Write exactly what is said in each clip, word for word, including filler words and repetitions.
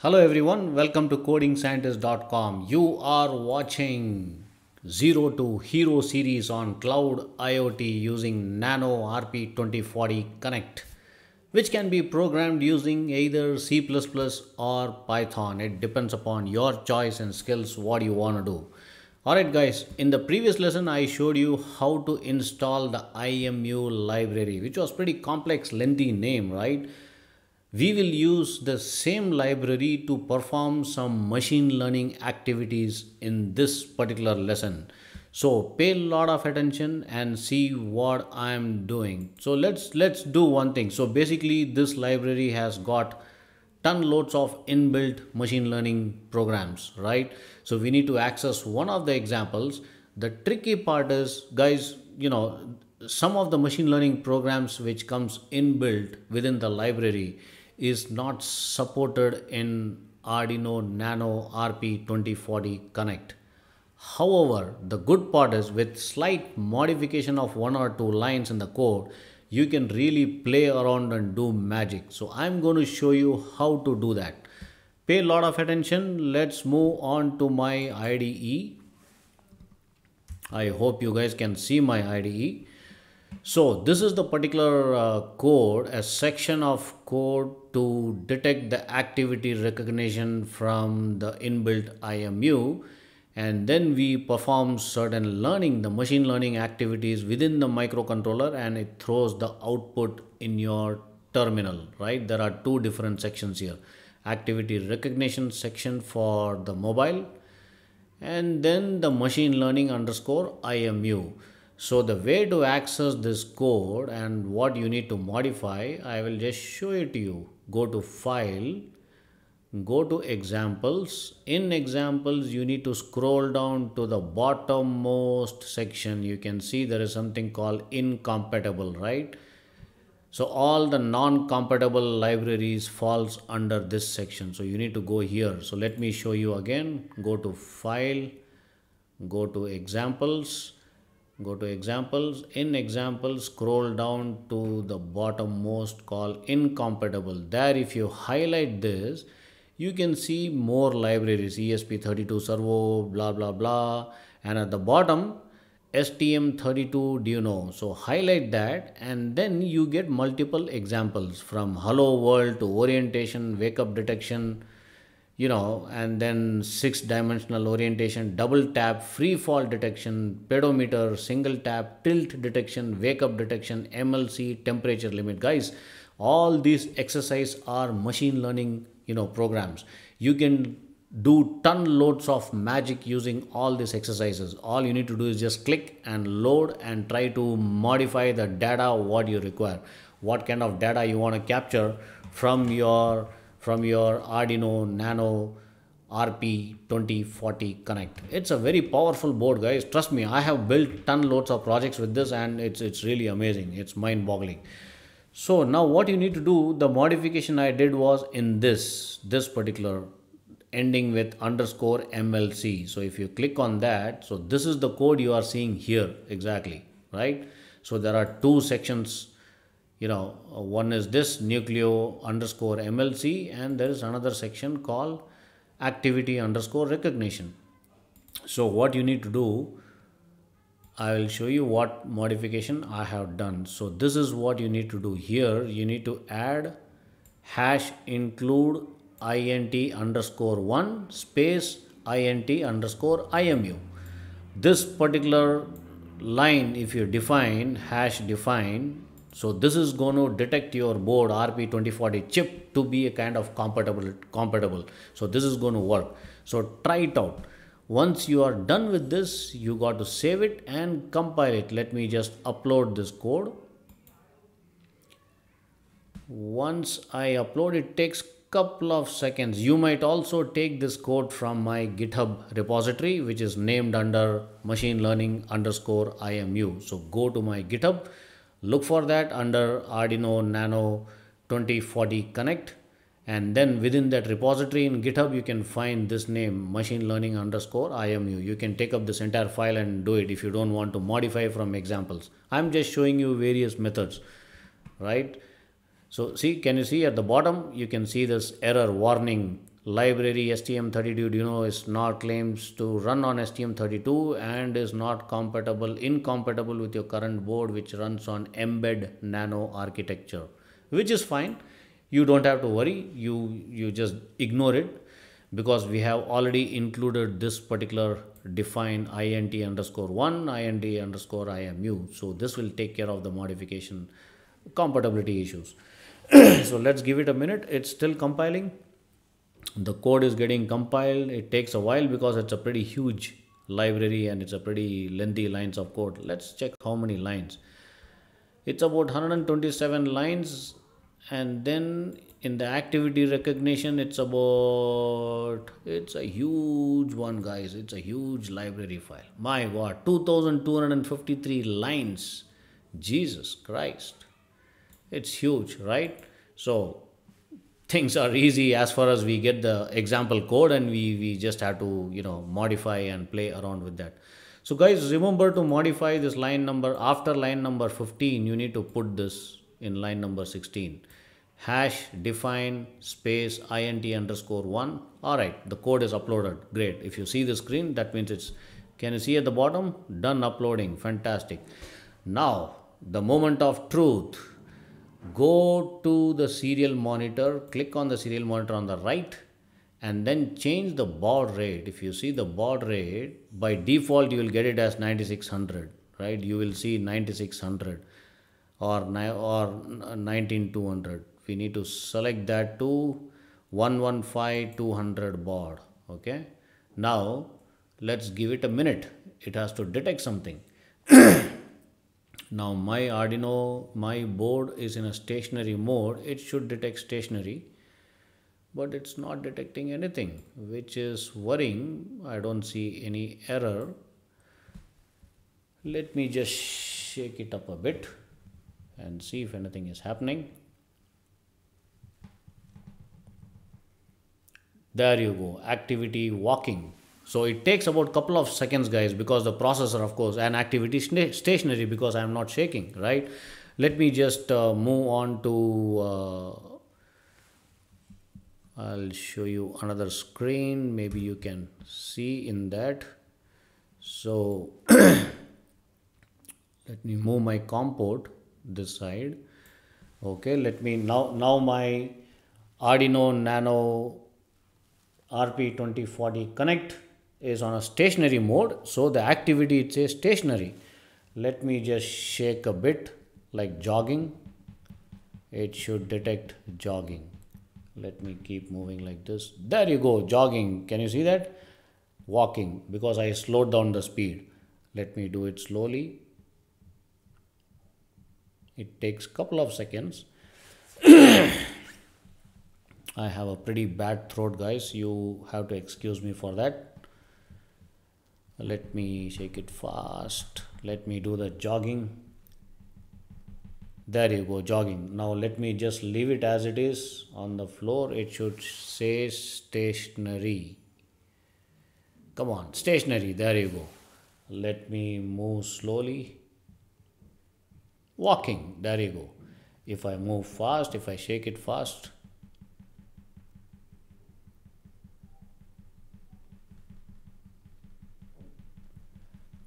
Hello everyone, welcome to Coding Scientist dot com. You are watching Zero to Hero series on Cloud IoT using Nano R P twenty forty Connect, which can be programmed using either C plus plus or Python. It depends upon your choice and skills what you want to do. Alright guys, in the previous lesson I showed you how to install the I M U library, which was pretty complex, lengthy name, right? We will use the same library to perform some machine learning activities in this particular lesson. So pay a lot of attention and see what I'm doing. So let's let's do one thing. So basically this library has got ton loads of inbuilt machine learning programs, right? So we need to access one of the examples. The tricky part is, guys, you know, some of the machine learning programs which comes inbuilt within the library is not supported in Arduino Nano R P twenty forty Connect. However, the good part is with slight modification of one or two lines in the code, you can really play around and do magic. So I'm going to show you how to do that. Pay a lot of attention. Let's move on to my I D E. I hope you guys can see my I D E. So this is the particular uh, code, a section of code to detect the activity recognition from the inbuilt I M U, and then we perform certain learning, the machine learning activities within the microcontroller, and it throws the output in your terminal, right? There are two different sections here, activity recognition section for the mobile and then the machine learning underscore I M U. So the way to access this code and what you need to modify, I will just show it to you. Go to file, go to examples. In examples, you need to scroll down to the bottommost section. You can see there is something called incompatible, right? So all the non-compatible libraries falls under this section. So you need to go here. So let me show you again. Go to file, go to examples. Go to examples, in examples, scroll down to the bottommost called incompatible. There, if you highlight this, you can see more libraries, E S P thirty-two servo, blah, blah, blah. And at the bottom, S T M thirty-two Duino. So highlight that, and then you get multiple examples from hello world to orientation, wake up detection, you know, and then six dimensional orientation, double tap, free fall detection, pedometer, single tap, tilt detection, wake up detection, M L C, temperature limit. Guys, all these exercises are machine learning, you know, programs. You can do ton loads of magic using all these exercises. All you need to do is just click and load and try to modify the data what you require. What kind of data you want to capture from your from your Arduino Nano R P twenty forty Connect. It's a very powerful board, guys. Trust me, I have built ton loads of projects with this, and it's it's really amazing. It's mind-boggling. So now what you need to do, the modification I did was in this, this particular ending with underscore M L C. So if you click on that, so this is the code you are seeing here exactly, right? So there are two sections. You know, one is this nucleo underscore M L C, and there is another section called activity underscore recognition. So what you need to do, I will show you what modification I have done. So this is what you need to do here. You need to add hash include int underscore one space int underscore I M U. This particular line, if you define hash define, so this is going to detect your board R P twenty forty chip to be a kind of compatible, compatible. So this is going to work. So try it out. Once you are done with this, you got to save it and compile it. Let me just upload this code. Once I upload, it takes couple of seconds. You might also take this code from my GitHub repository, which is named under machine learning underscore I M U. So go to my GitHub. Look for that under Arduino Nano twenty forty Connect, and then within that repository in GitHub you can find this name, machine learning underscore I M U. You can take up this entire file and do it if you don't want to modify from examples. I'm just showing you various methods, right? So see, can you see at the bottom, you can see this error warning library S T M thirty-two Duino is not claims to run on S T M thirty-two and is not compatible, incompatible with your current board which runs on Embed Nano architecture, which is fine. You don't have to worry. You, you just ignore it because we have already included this particular define int underscore one, int underscore I M U. So this will take care of the modification compatibility issues. So let's give it a minute. It's still compiling. The code is getting compiled. It takes a while because it's a pretty huge library and it's a pretty lengthy lines of code. Let's check how many lines. It's about one hundred twenty-seven lines, and then in the activity recognition it's about, it's a huge one, guys. It's a huge library file. My God, two thousand two hundred fifty-three lines. Jesus Christ. It's huge, right? So things are easy as far as we get the example code and we, we just have to, you know, modify and play around with that. So guys, remember to modify this line number. After line number fifteen, you need to put this in line number sixteen. Hash define space int underscore one. All right, the code is uploaded. Great. If you see the screen, that means it's, can you see at the bottom? Done uploading. Fantastic. Now, the moment of truth. Go to the serial monitor, click on the serial monitor on the right, and then change the baud rate. If you see the baud rate, by default you will get it as ninety-six hundred, right? You will see ninety-six hundred or, or nineteen two hundred. We need to select that to one fifteen two hundred baud, okay? Now, let's give it a minute. It has to detect something. Now my Arduino, my board is in a stationary mode. It should detect stationary, but it's not detecting anything, which is worrying. I don't see any error. Let me just shake it up a bit and see if anything is happening. There you go, activity walking. So it takes about couple of seconds, guys, because the processor, of course, and activity stationary because I am not shaking, right? Let me just uh, move on to, uh, I'll show you another screen. Maybe you can see in that. So let me move my COM port this side. Okay, let me, now, now my Arduino Nano R P twenty forty Connect is on a stationary mode, so the activity, it says stationary. Let me just shake a bit, like jogging. It should detect jogging. Let me keep moving like this. There you go, jogging. Can you see that? Walking, because I slowed down the speed. Let me do it slowly. It takes couple of seconds. I have a pretty bad throat, guys. You have to excuse me for that. Let me shake it fast. Let me do the jogging. There you go, jogging. Now let me just leave it as it is on the floor. It should say stationary. Come on, stationary. There you go. Let me move slowly. Walking. There you go. If I move fast, if I shake it fast,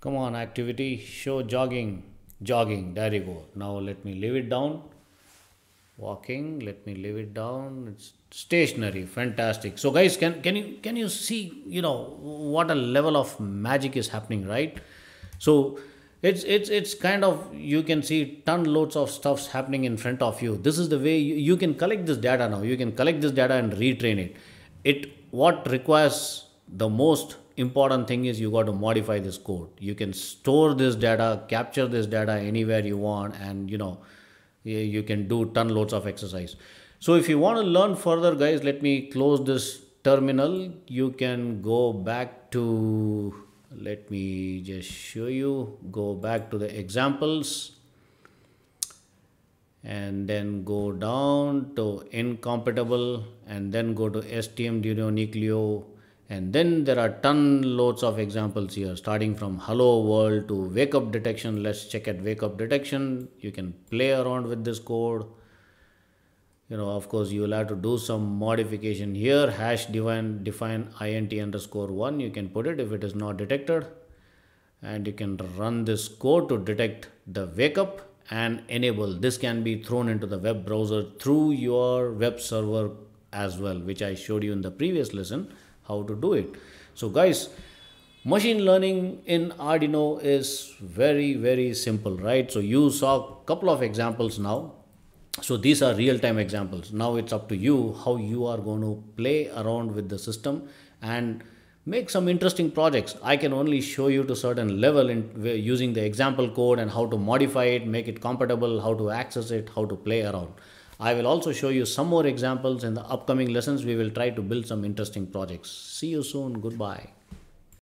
come on, activity, show jogging, jogging, there you go. Now let me leave it down, walking, let me leave it down, it's stationary, fantastic. So guys, can, can you, can you see, you know, what a level of magic is happening, right? So it's, it's, it's kind of, you can see ton loads of stuffs happening in front of you. This is the way you, you can collect this data now. You can collect this data and retrain it. It, what requires the most important thing is you got to modify this code. You can store this data, capture this data anywhere you want, and you know, you can do ton loads of exercise. So if you want to learn further, guys, let me close this terminal. You can go back to, let me just show you, go back to the examples and then go down to incompatible and then go to S T M Duino Nucleo. And then there are ton loads of examples here, starting from hello world to wake up detection. Let's check at wake up detection. You can play around with this code. you know, of course, you will have to do some modification here. Hash define, define int underscore one. You can put it if it is not detected. And you can run this code to detect the wake up and enable. This can be thrown into the web browser through your web server as well, which I showed you in the previous lesson how to do it. So guys, machine learning in Arduino is very, very simple, right? So you saw a couple of examples now. So these are real-time examples. Now it's up to you how you are going to play around with the system and make some interesting projects. I can only show you to a certain level in using the example code and how to modify it, make it compatible, how to access it, how to play around. I will also show you some more examples in the upcoming lessons. We will try to build some interesting projects. See you soon. Goodbye.